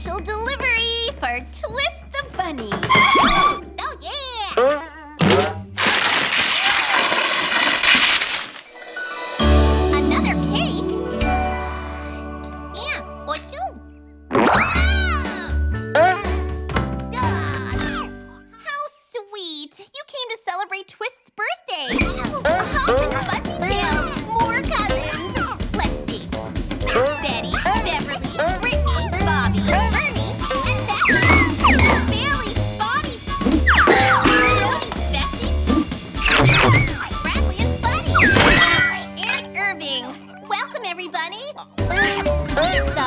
special delivery for Twist the Bunny. Oh, yeah! Another cake? Yeah, for you. How sweet! You came to celebrate Twist's birthday. Oh, the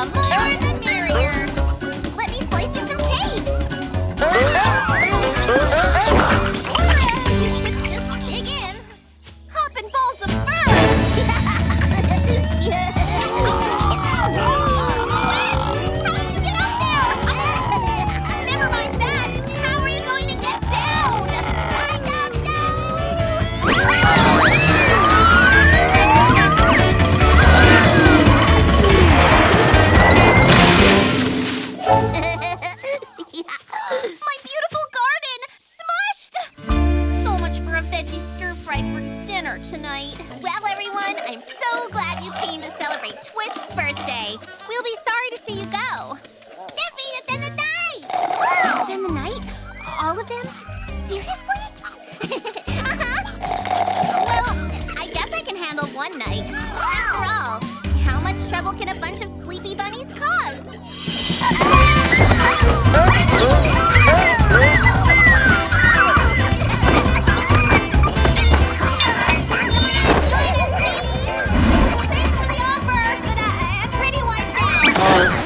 more the merrier. Let me slice you some cake. Just dig in. Hop and balls of fur. Twist! How did you get up there? Never mind that. How are you going to get down? I don't know. Tonight. Well, everyone, I'm so glad you came to celebrate Twist's birthday. We'll be sorry to see you go. Spend the night? All of them? Seriously? Well, I guess I can handle one night. After all, how much trouble can a bunch of sleepy bunnies cause?